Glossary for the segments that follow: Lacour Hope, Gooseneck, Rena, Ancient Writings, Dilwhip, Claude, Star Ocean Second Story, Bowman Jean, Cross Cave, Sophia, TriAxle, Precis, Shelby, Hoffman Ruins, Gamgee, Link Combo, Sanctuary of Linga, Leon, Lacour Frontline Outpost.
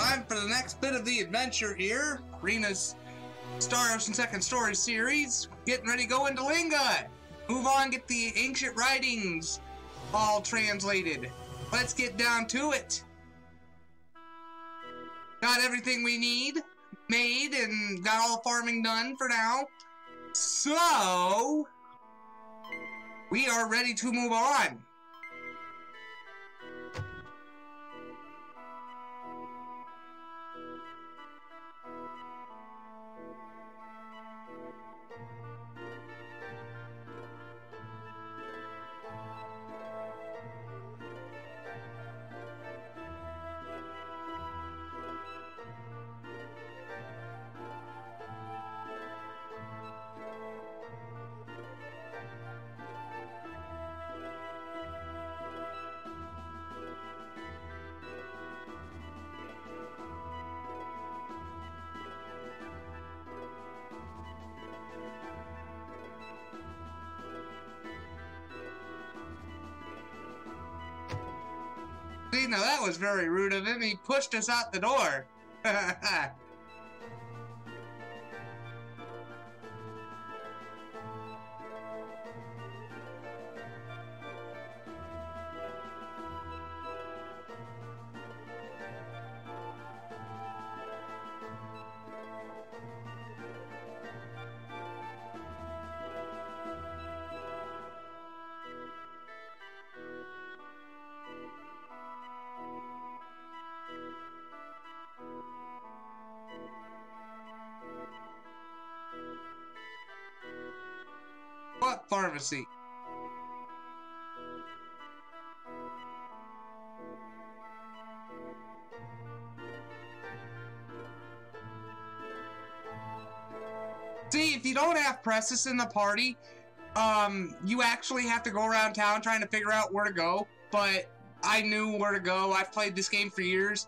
Time for the next bit of the adventure here. Rena's Star Ocean Second Story series. Getting ready to go into Linga. Move on, get the Ancient Writings all translated. Let's get down to it. Got everything we need made and got all farming done for now. So, we are ready to move on. Now that was very rude of him. He pushed us out the door. Pharmacy. See, if you don't have Precis in the party, you actually have to go around town trying to figure out where to go. But I knew where to go. I've played this game for years.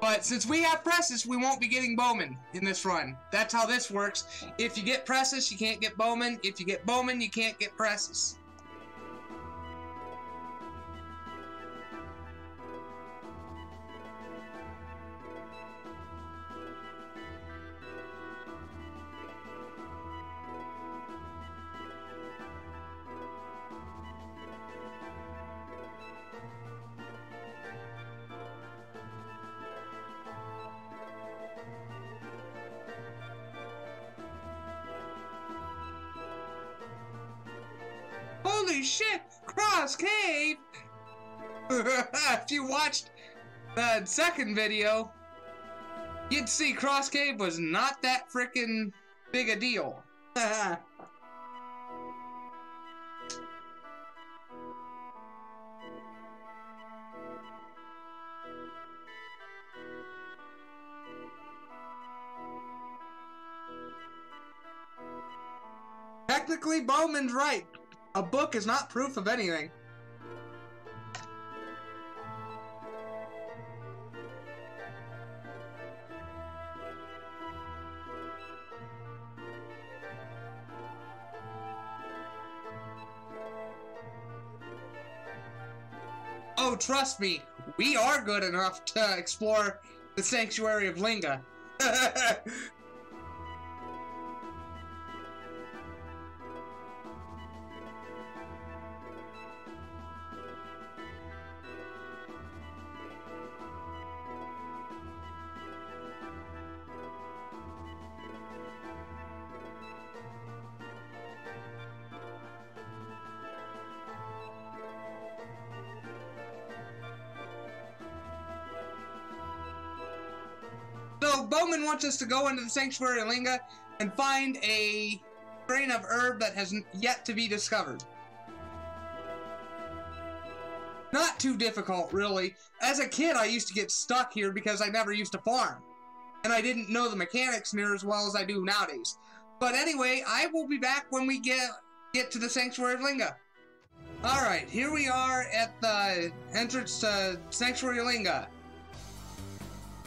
But since we have Precis, we won't be getting Bowman in this run. That's how this works. If you get Precis, you can't get Bowman. If you get Bowman, you can't get Precis. Holy shit! Cross Cave! If you watched the second video, you'd see Cross Cave was not that frickin' big a deal. Technically, Bowman's right. A book is not proof of anything. Oh, trust me, we are good enough to explore the Sanctuary of Linga. Bowman wants us to go into the Sanctuary of Linga and find a grain of herb that has yet to be discovered. Not too difficult, really. As a kid, I used to get stuck here because I never used to farm. And I didn't know the mechanics near as well as I do nowadays. But anyway, I will be back when we get to the Sanctuary of Linga. Alright, here we are at the entrance to Sanctuary of Linga.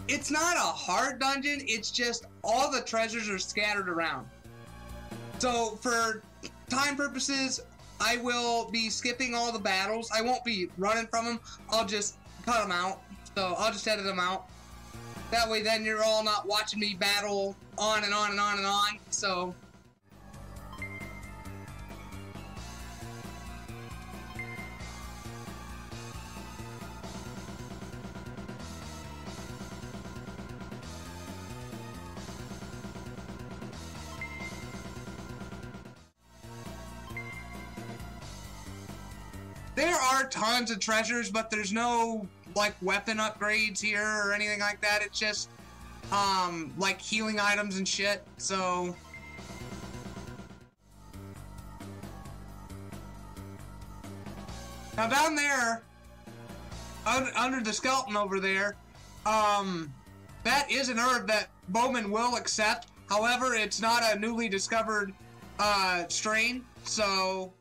It's not a hard dungeon, it's just all the treasures are scattered around. So, for time purposes, I will be skipping all the battles. I won't be running from them, I'll just cut them out. So, I'll just edit them out. That way then you're all not watching me battle on and on and on and on, so... There are tons of treasures, but there's no, like, weapon upgrades here or anything like that. It's just, like, healing items and shit, so... Now, down there, under the skeleton over there, that is an herb that Bowman will accept. However, it's not a newly discovered, strain, so...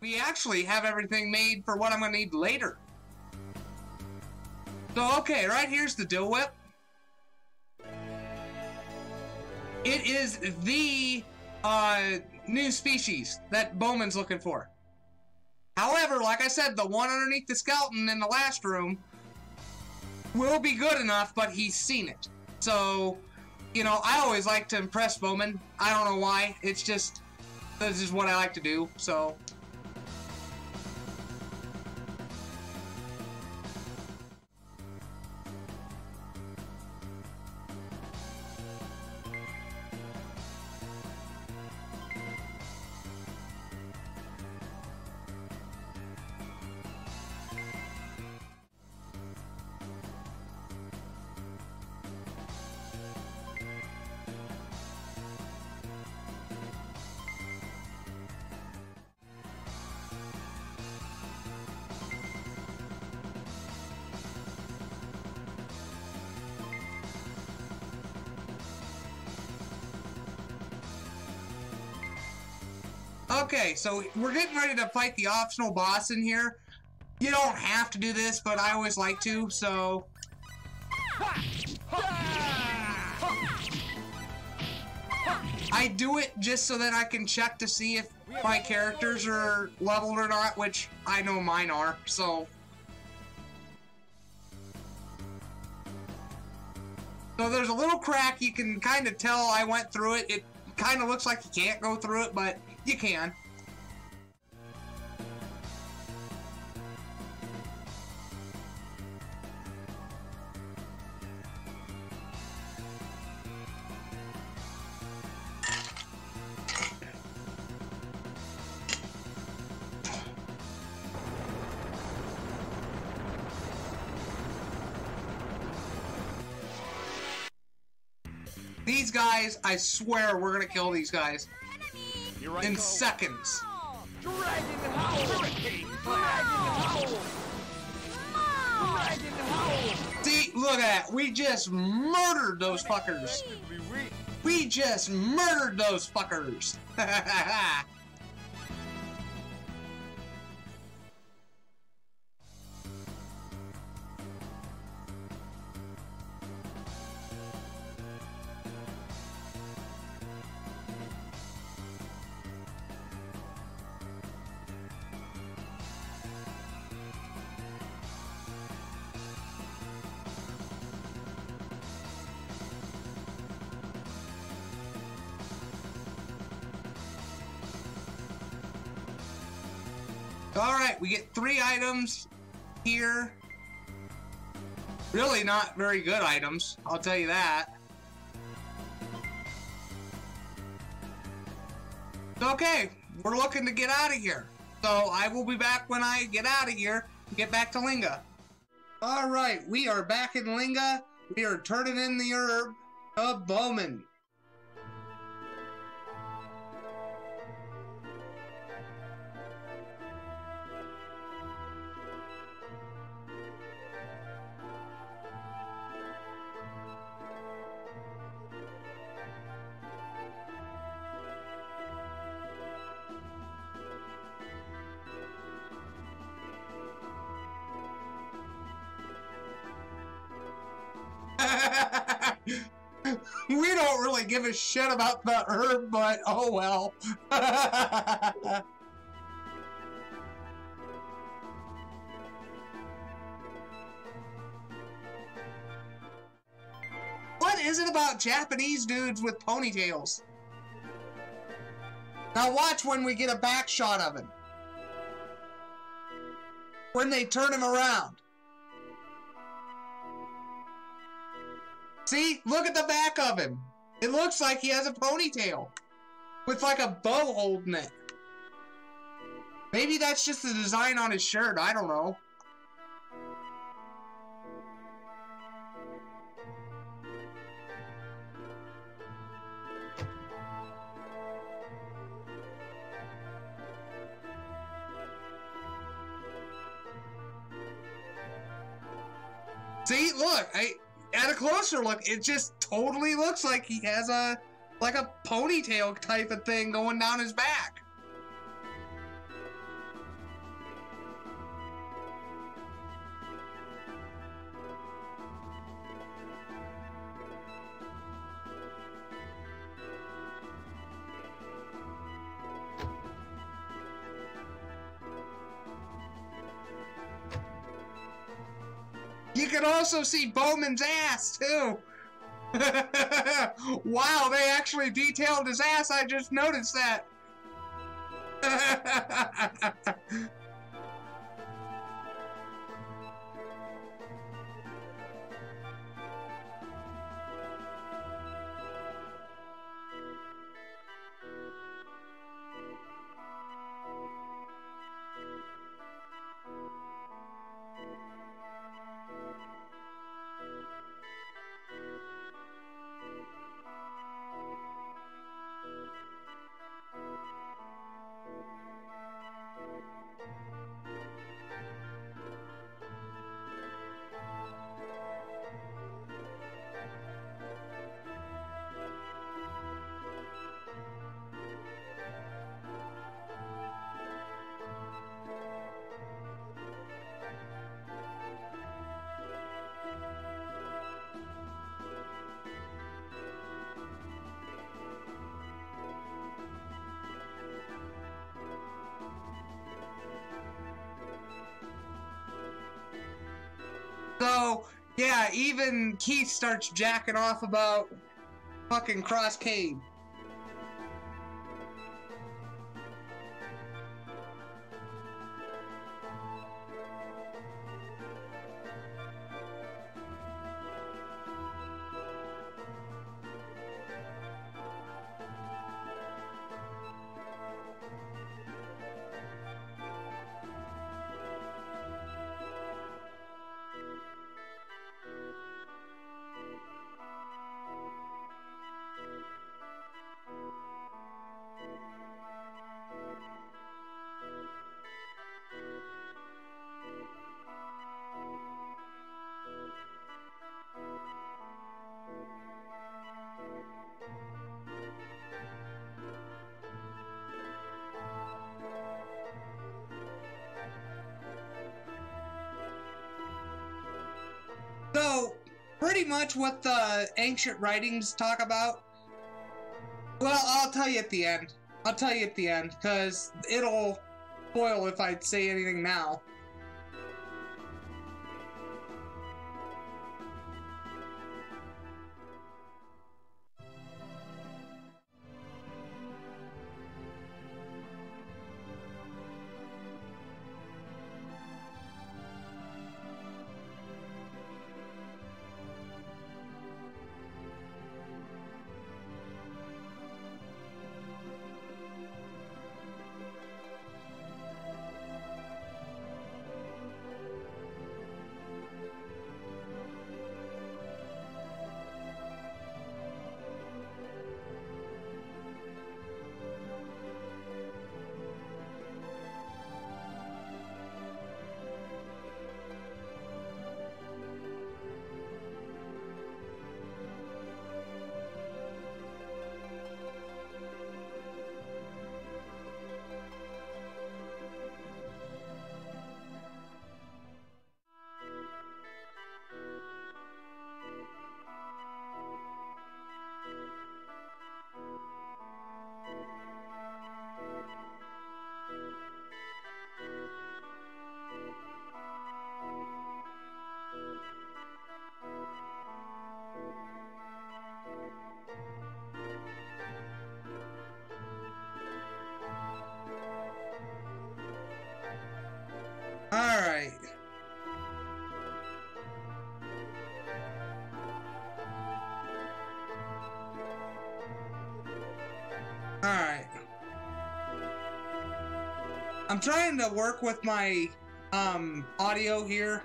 We actually have everything made for what I'm going to need later. So, okay, right here's the Dilwhip. It is the new species that Bowman's looking for. However, like I said, the one underneath the skeleton in the last room will be good enough, but he's seen it. So, you know, I always like to impress Bowman. I don't know why. It's just, this is what I like to do, so... Okay, so we're getting ready to fight the optional boss in here. You don't have to do this, but I always like to, so... I do it just so that I can check to see if my characters are leveled or not, which I know mine are, so... So there's a little crack, you can kind of tell I went through it. It kind of looks like you can't go through it, but... You can. These guys, I swear we're gonna kill these guys. In seconds. See, look at that. We just murdered those fuckers. We just murdered those fuckers. Alright, we get 3 items here. Really not very good items, I'll tell you that. Okay, we're looking to get out of here. So I will be back when I get out of here and get back to Linga. Alright, we are back in Linga. We are turning in the herb of Bowman. We don't really give a shit about the herb, but oh well. isn't about Japanese dudes with ponytails. Now watch when we get a back shot of him. When they turn him around. See? Look at the back of him. It looks like he has a ponytail. With like a bow holding it. Maybe that's just the design on his shirt. I don't know. See, look, at a closer look, it just totally looks like he has a, like a ponytail type of thing going down his back. Also see Bowman's ass too. Wow, they actually detailed his ass. I just noticed that. So, yeah, even Keith starts jacking off about fucking Cross Cave. Pretty much what the Ancient Writings talk about. Well, I'll tell you at the end. I'll tell you at the end, because it'll spoil if I say anything now. I'm trying to work with my audio here.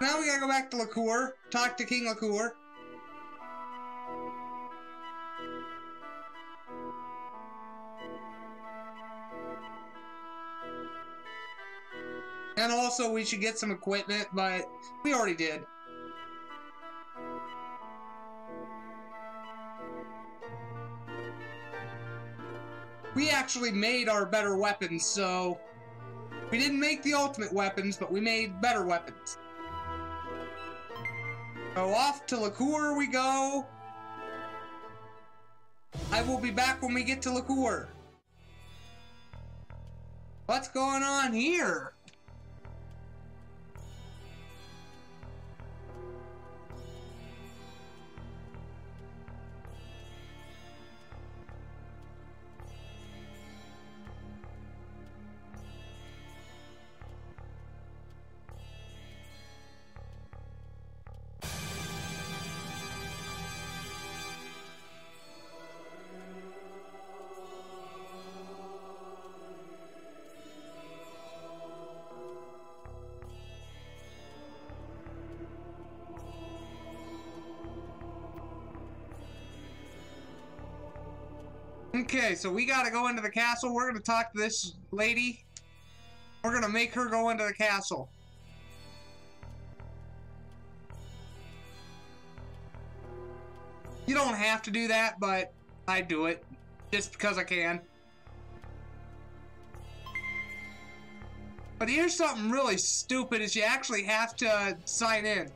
Now we gotta go back to Lacour, talk to King Lacour. And also we should get some equipment, but we already did. We actually made our better weapons, so we didn't make the ultimate weapons, but we made better weapons. So off to Lacour we go. I will be back when we get to Lacour. What's going on here? Okay, so we gotta go into the castle. We're gonna talk to this lady. We're gonna make her go into the castle. You don't have to do that, but I do it just because I can. But here's something really stupid is you actually have to sign in.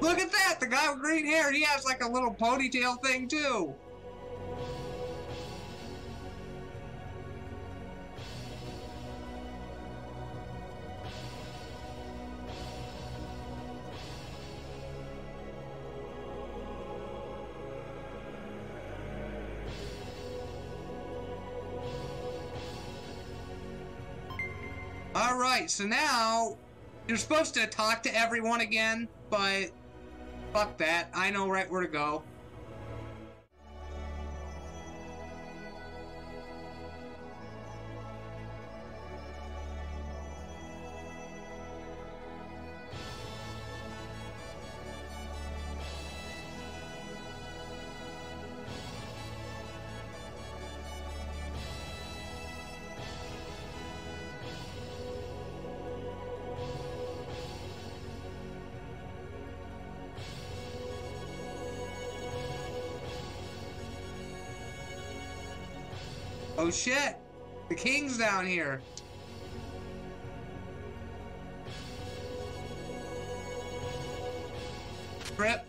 Look at that! The guy with green hair, he has like a little ponytail thing too. Alright, so now you're supposed to talk to everyone again, but fuck that. I know right where to go. Oh shit, the king's down here. Rip.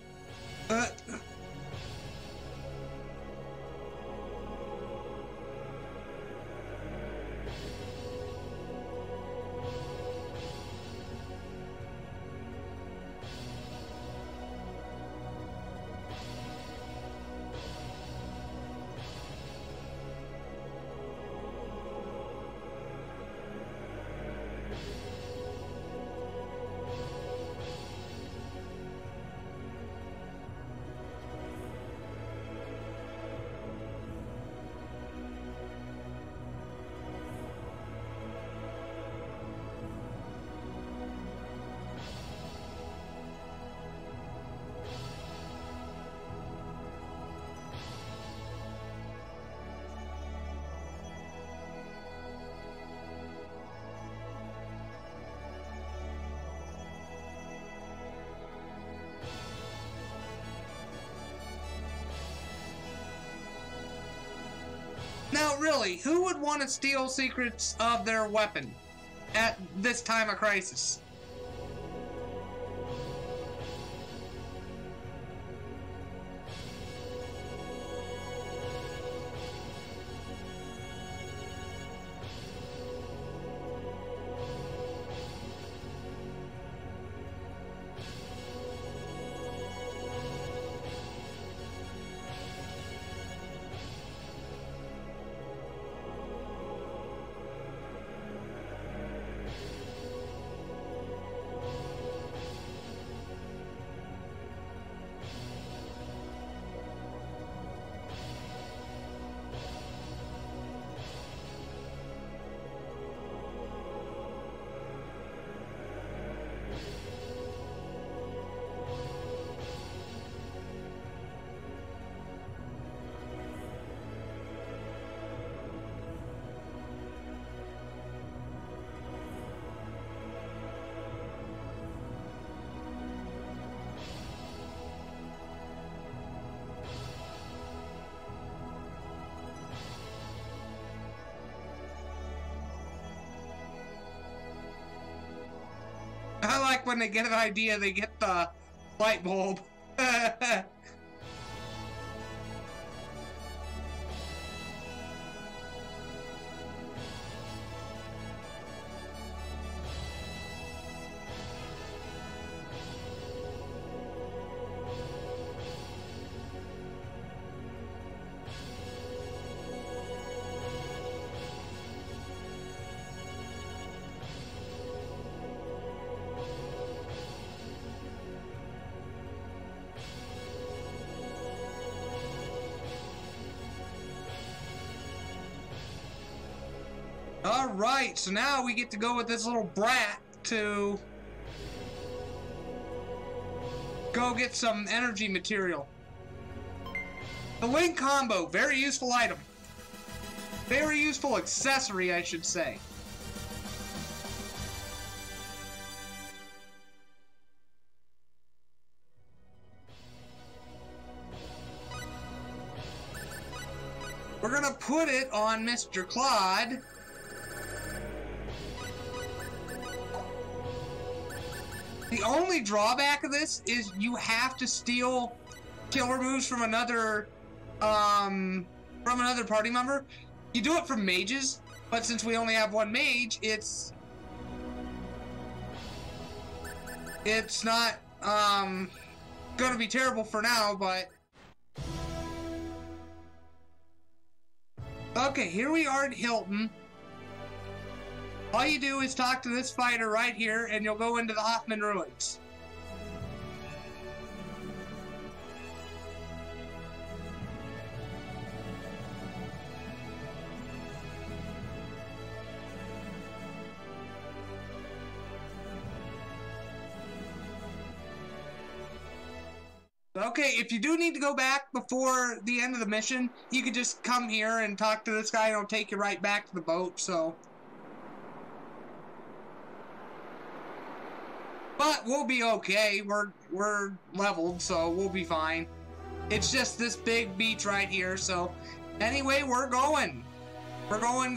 Now, really, who would want to steal secrets of their weapon at this time of crisis? like when they get an idea, they get the light bulb. Alright, so now we get to go with this little brat to go get some energy material. The Link Combo, very useful item. Very useful accessory, I should say. We're gonna put it on Mr. Claude. The only drawback of this is you have to steal killer moves from another party member. You do it from mages, but since we only have one mage, it's not gonna be terrible for now, but okay, here we are at Hilton. All you do is talk to this fighter right here, and you'll go into the Hoffman Ruins. Okay, if you do need to go back before the end of the mission, you could just come here and talk to this guy, and it'll take you right back to the boat, so... But we'll be okay. We're leveled, so we'll be fine. It's just this big beach right here. So anyway, we're going. We're going.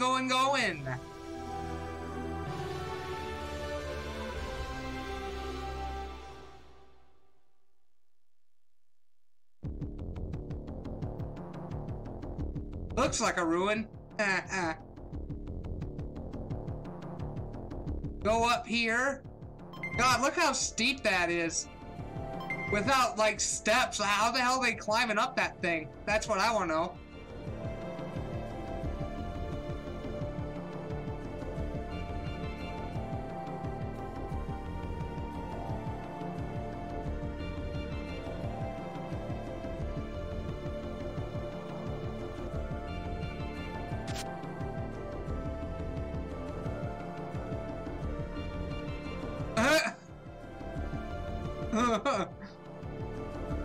Looks like a ruin. Go up here. God, look how steep that is. Without, like, steps, how the hell are they climbing up that thing? That's what I want to know.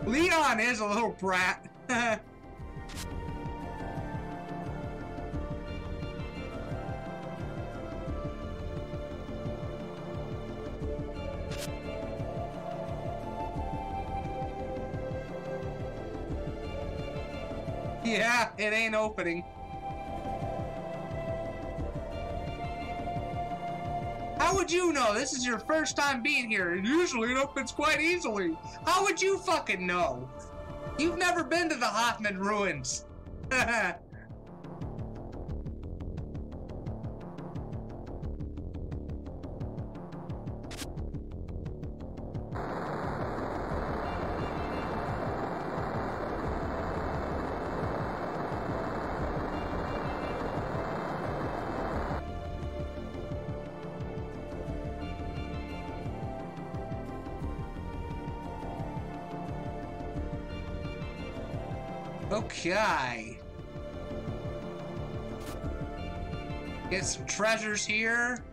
Leon is a little brat. Yeah, it ain't opening. How would you know? This is your first time being here. Usually it opens quite easily. How would you fucking know? You've never been to the Hoffman Ruins. Okay. Get some treasures here.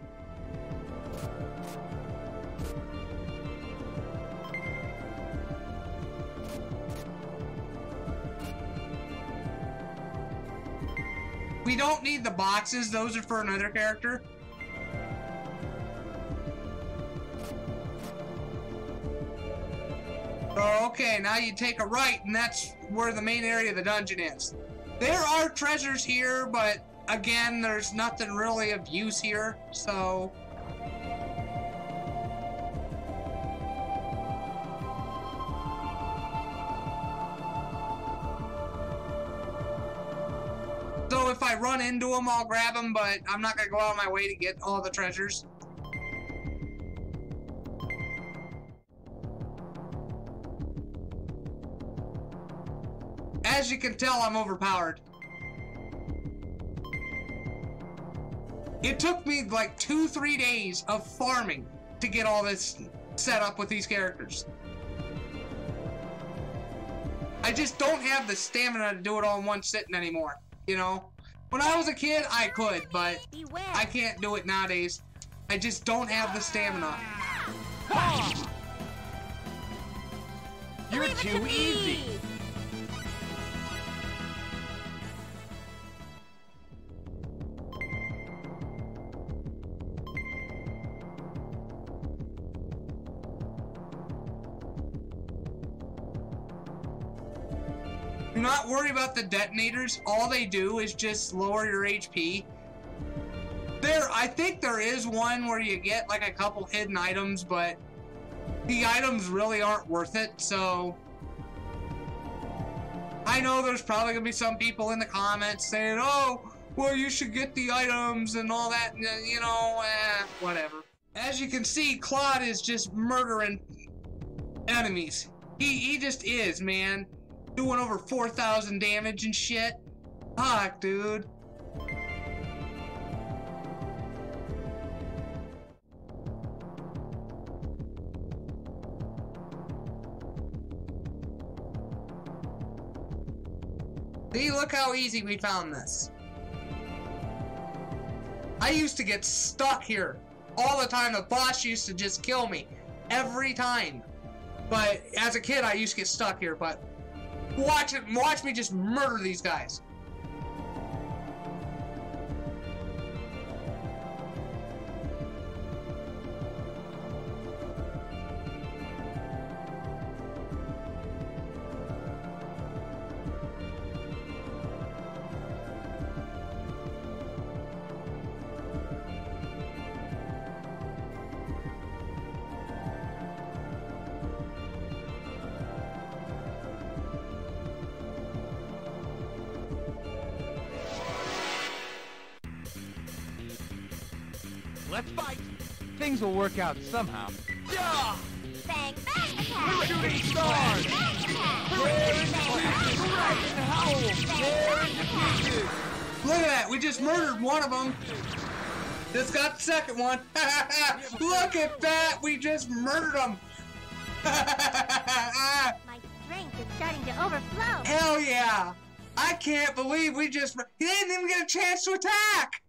We don't need the boxes, those are for another character. Okay, now you take a right, and that's where the main area of the dungeon is. There are treasures here, but again, there's nothing really of use here, so... if I run into them, I'll grab them, but I'm not gonna go out of my way to get all the treasures. As you can tell, I'm overpowered. It took me like 2-3 days of farming to get all this set up with these characters. I just don't have the stamina to do it all in one sitting anymore, you know? When I was a kid, I could, but I can't do it nowadays. I just don't have the stamina. You're too easy! Do not worry about the detonators. All they do is just lower your HP. There, I think there is one where you get like a couple hidden items, but the items really aren't worth it, so... I know there's probably gonna be some people in the comments saying, oh, well, you should get the items and all that, and, you know, whatever. As you can see, Claude is just murdering enemies. He just is, man. Doing over 4,000 damage and shit. Fuck, dude. See, look how easy we found this. I used to get stuck here all the time. The boss used to just kill me every time. But as a kid, I used to get stuck here, but watch it, watch me just murder these guys. Let's fight! Things will work out somehow. Yeah! Bang, bang, attack! We're shooting stars! Bang, attack! Look at that! We just murdered one of them! Just got the second one! Look at that! We just murdered them! My drink is starting to overflow! Hell yeah! I can't believe we just... He didn't even get a chance to attack!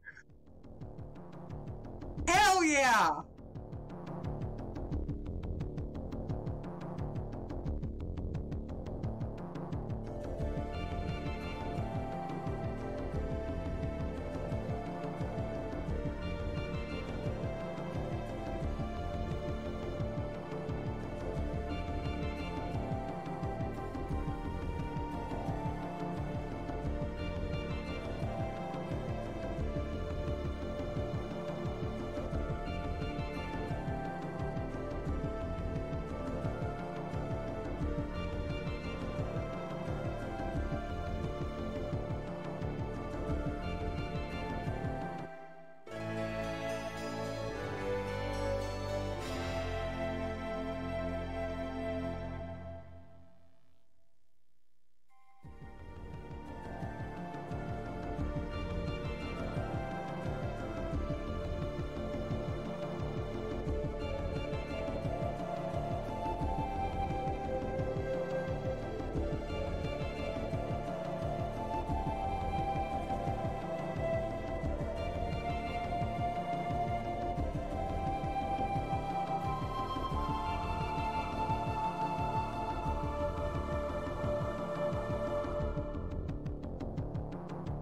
Hell yeah!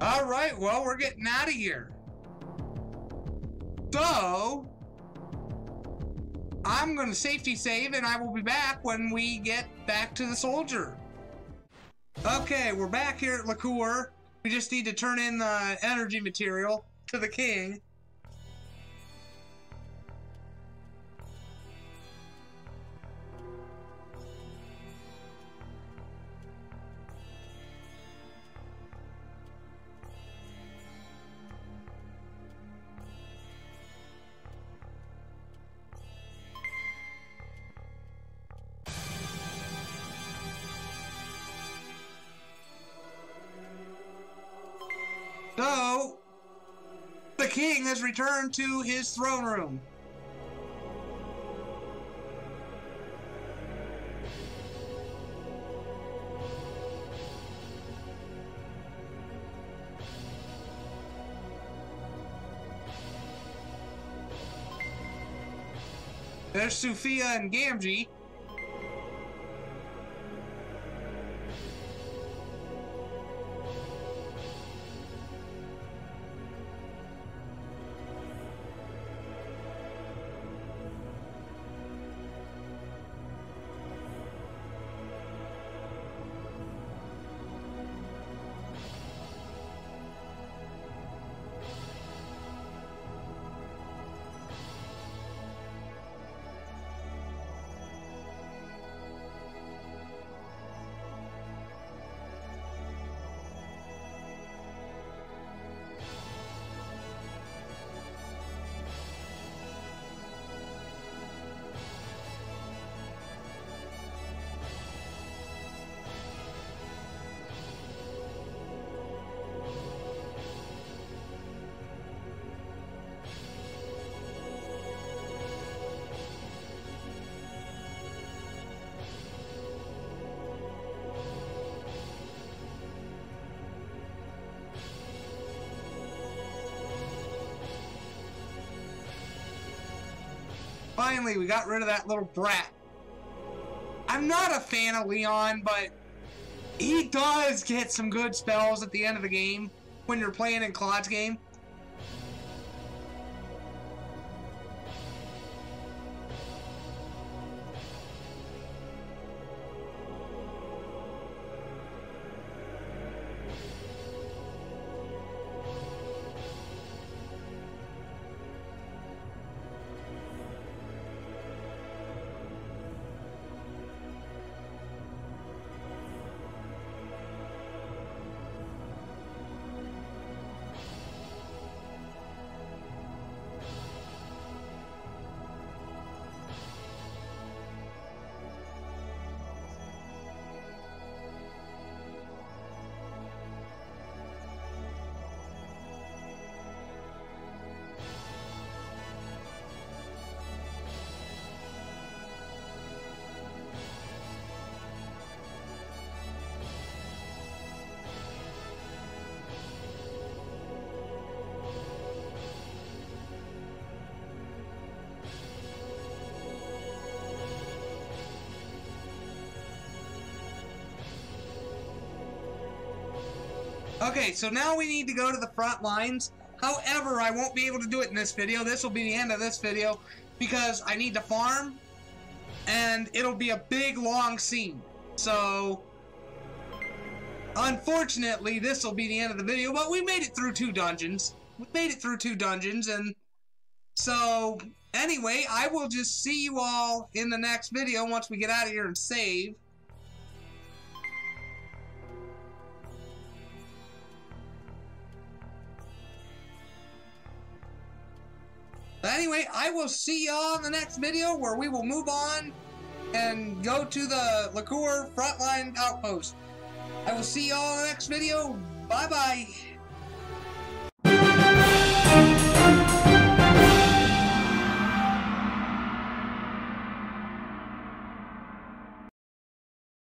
Alright, well, we're getting out of here. So, I'm going to safety save, and I will be back when we get back to the soldier. Okay, we're back here at Lacour. We just need to turn in the energy material to the king. king has returned to his throne room. There's Sophia and Gamgee. Finally, we got rid of that little brat. I'm not a fan of Leon, but he does get some good spells at the end of the game when you're playing in Claude's game. Okay, so now we need to go to the front lines. However, I won't be able to do it in this video. This will be the end of this video because I need to farm and it'll be a big long scene. So unfortunately, this will be the end of the video, but we made it through 2 dungeons. We made it through 2 dungeons, and so anyway, I will just see you all in the next video once we get out of here and save. Anyway, I will see y'all in the next video where we will move on and go to the Lacour Frontline Outpost. I will see y'all in the next video. Bye-bye.